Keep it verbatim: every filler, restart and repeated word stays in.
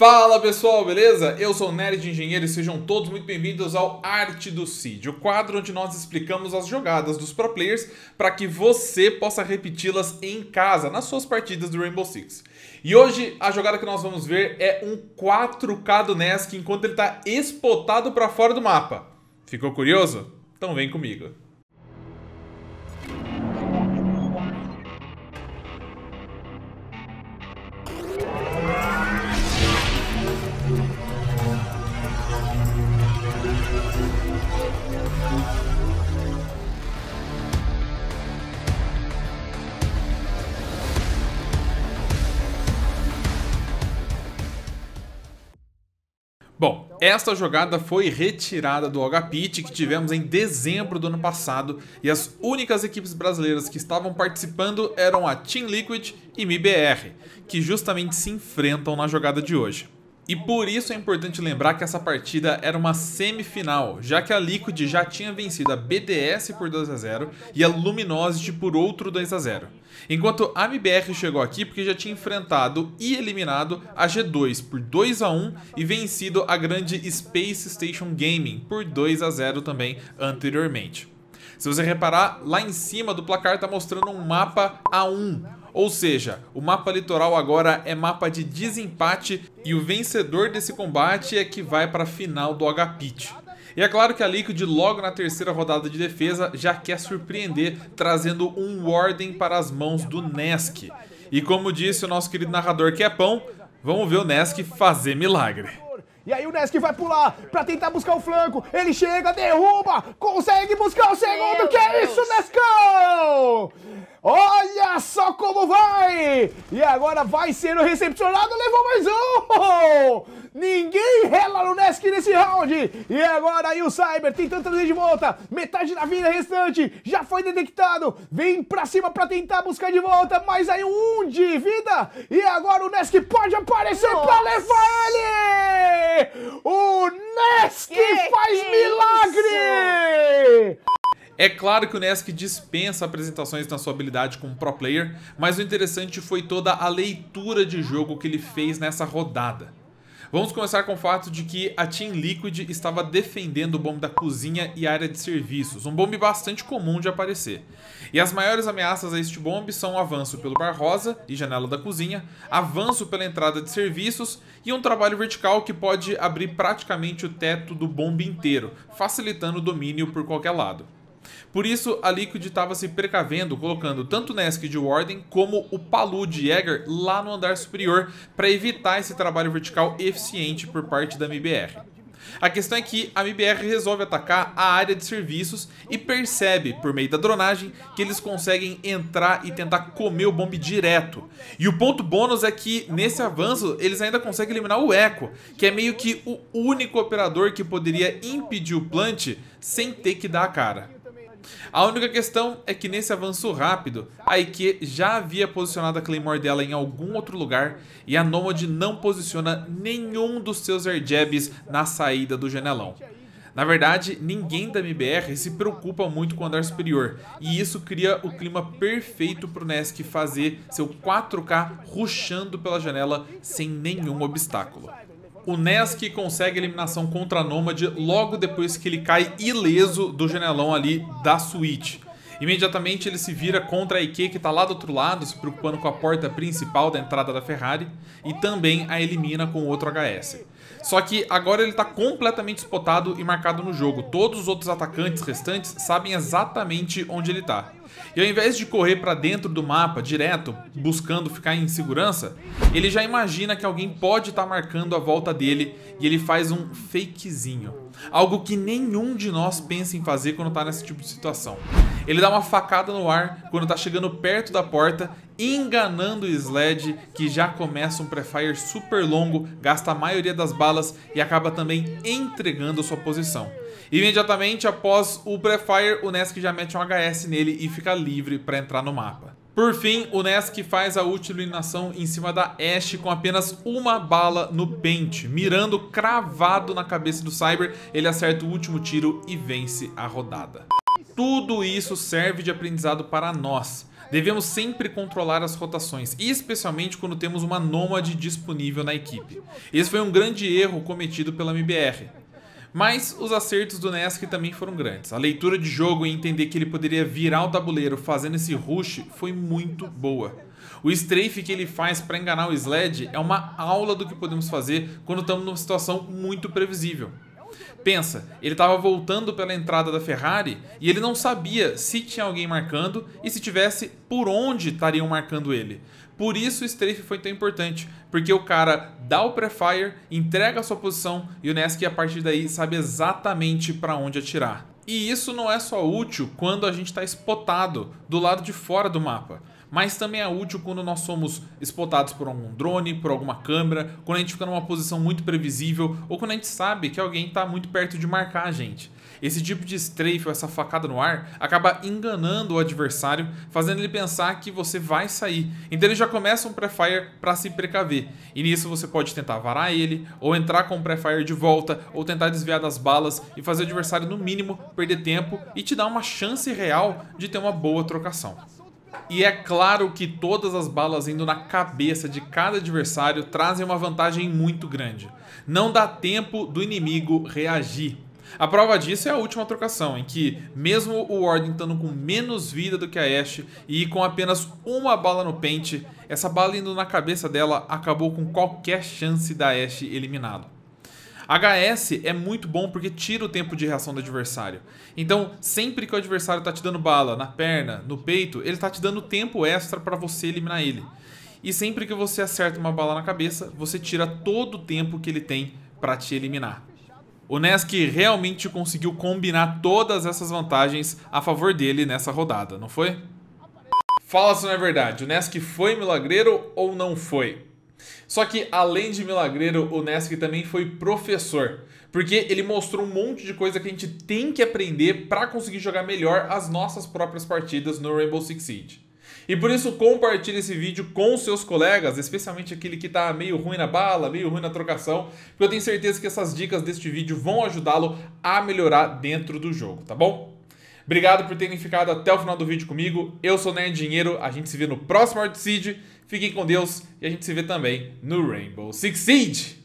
Fala pessoal, beleza? Eu sou o Nerd Engenheiro e sejam todos muito bem-vindos ao Arte do Siege, o quadro onde nós explicamos as jogadas dos pro players para que você possa repeti-las em casa, nas suas partidas do Rainbow Six. E hoje a jogada que nós vamos ver é um quatro K do Nesk enquanto ele está espotado para fora do mapa. Ficou curioso? Então vem comigo. Bom, esta jogada foi retirada do Ogapitch que tivemos em dezembro do ano passado e as únicas equipes brasileiras que estavam participando eram a Team Liquid e M I B R, que justamente se enfrentam na jogada de hoje. E por isso é importante lembrar que essa partida era uma semifinal, já que a Liquid já tinha vencido a B D S por dois a zero e a Luminosity por outro dois a zero. Enquanto a M I B R chegou aqui porque já tinha enfrentado e eliminado a G dois por dois a um e vencido a grande Space Station Gaming por dois a zero também anteriormente. Se você reparar, lá em cima do placar está mostrando um mapa A um. Ou seja, o mapa litoral agora é mapa de desempate e o vencedor desse combate é que vai para a final do Ogapitch. E é claro que a Liquid logo na terceira rodada de defesa já quer surpreender trazendo um Warden para as mãos do Nesk. E como disse o nosso querido narrador Kepão, vamos ver o Nesk fazer milagre. E aí o Nesk vai pular pra tentar buscar o flanco, ele chega, derruba, consegue buscar o segundo, Meu que é isso, Neskão! Olha só como vai! E agora vai sendo recepcionado, levou mais um! Ninguém rela no Nesk nesse round! E agora aí o Cyber tentando trazer de volta, metade da vida restante já foi detectado, vem pra cima pra tentar buscar de volta, mas aí um de vida, e agora o Nesk pode aparecer Nossa. pra levar ele! O Nesk faz milagre! É claro que o Nesk dispensa apresentações na sua habilidade como pro player, mas o interessante foi toda a leitura de jogo que ele fez nessa rodada. Vamos começar com o fato de que a Team Liquid estava defendendo o bombe da cozinha e área de serviços, um bombe bastante comum de aparecer. E as maiores ameaças a este bombe são o avanço pelo bar rosa e janela da cozinha, avanço pela entrada de serviços e um trabalho vertical que pode abrir praticamente o teto do bombe inteiro, facilitando o domínio por qualquer lado. Por isso, a Liquid estava se precavendo, colocando tanto o Nesk de Warden como o Palu de Jäger lá no andar superior para evitar esse trabalho vertical eficiente por parte da M I B R. A questão é que a M I B R resolve atacar a área de serviços e percebe, por meio da dronagem, que eles conseguem entrar e tentar comer o bombe direto. E o ponto bônus é que, nesse avanço, eles ainda conseguem eliminar o Echo, que é meio que o único operador que poderia impedir o plant sem ter que dar a cara. A única questão é que nesse avanço rápido, a Ike já havia posicionado a Claymore dela em algum outro lugar e a Nômade não posiciona nenhum dos seus airjabs na saída do janelão. Na verdade, ninguém da M B R se preocupa muito com o andar superior e isso cria o clima perfeito para o Nesk fazer seu quatro K rushando pela janela sem nenhum obstáculo. O Nesk consegue eliminação contra a Nômade logo depois que ele cai ileso do janelão ali da suíte. Imediatamente ele se vira contra a Ike que está lá do outro lado, se preocupando com a porta principal da entrada da Ferrari, e também a elimina com outro H S. Só que agora ele está completamente spotado e marcado no jogo. Todos os outros atacantes restantes sabem exatamente onde ele está. E ao invés de correr para dentro do mapa direto, buscando ficar em segurança, ele já imagina que alguém pode estar marcando a volta dele e ele faz um fakezinho. Algo que nenhum de nós pensa em fazer quando está nesse tipo de situação. Ele dá uma facada no ar quando está chegando perto da porta, enganando o Sledge, que já começa um pré-fire super longo, gasta a maioria das balas e acaba também entregando sua posição. Imediatamente após o pré-fire, o Nesk já mete um H S nele e fica livre para entrar no mapa. Por fim, o Nesk faz a ult iluminação em cima da Ashe com apenas uma bala no pente, mirando cravado na cabeça do Cyber, ele acerta o último tiro e vence a rodada. Tudo isso serve de aprendizado para nós. Devemos sempre controlar as rotações, especialmente quando temos uma Nômade disponível na equipe. Esse foi um grande erro cometido pela M B R. Mas os acertos do Nesk também foram grandes. A leitura de jogo e entender que ele poderia virar o tabuleiro fazendo esse rush foi muito boa. O strafe que ele faz para enganar o Sledge é uma aula do que podemos fazer quando estamos numa situação muito previsível. Pensa, ele estava voltando pela entrada da Ferrari e ele não sabia se tinha alguém marcando e se tivesse por onde estariam marcando ele. Por isso o strafe foi tão importante, porque o cara dá o prefire, entrega a sua posição e o Nesk a partir daí sabe exatamente para onde atirar. E isso não é só útil quando a gente está spotado do lado de fora do mapa, mas também é útil quando nós somos spotados por algum drone, por alguma câmera, quando a gente fica numa posição muito previsível ou quando a gente sabe que alguém está muito perto de marcar a gente. Esse tipo de strafe ou essa facada no ar acaba enganando o adversário, fazendo ele pensar que você vai sair. Então ele já começa um prefire para se precaver. E nisso você pode tentar varar ele, ou entrar com o prefire de volta, ou tentar desviar das balas e fazer o adversário no mínimo perder tempo e te dar uma chance real de ter uma boa trocação. E é claro que todas as balas indo na cabeça de cada adversário trazem uma vantagem muito grande. Não dá tempo do inimigo reagir. A prova disso é a última trocação, em que mesmo o Warden estando com menos vida do que a Ashe e com apenas uma bala no pente, essa bala indo na cabeça dela acabou com qualquer chance da Ashe eliminado. H S é muito bom porque tira o tempo de reação do adversário. Então, sempre que o adversário está te dando bala na perna, no peito, ele está te dando tempo extra para você eliminar ele. E sempre que você acerta uma bala na cabeça, você tira todo o tempo que ele tem para te eliminar. O Nesk realmente conseguiu combinar todas essas vantagens a favor dele nessa rodada, não foi? Fala se não é verdade, o Nesk foi milagreiro ou não foi? Só que além de milagreiro, o Nesk também foi professor, porque ele mostrou um monte de coisa que a gente tem que aprender para conseguir jogar melhor as nossas próprias partidas no Rainbow Six Siege. E por isso compartilhe esse vídeo com seus colegas, especialmente aquele que está meio ruim na bala, meio ruim na trocação, porque eu tenho certeza que essas dicas deste vídeo vão ajudá-lo a melhorar dentro do jogo, tá bom? Obrigado por terem ficado até o final do vídeo comigo, eu sou o Nerd Dinheiro, a gente se vê no próximo Nerd Siege, fiquem com Deus e a gente se vê também no Rainbow Six Siege!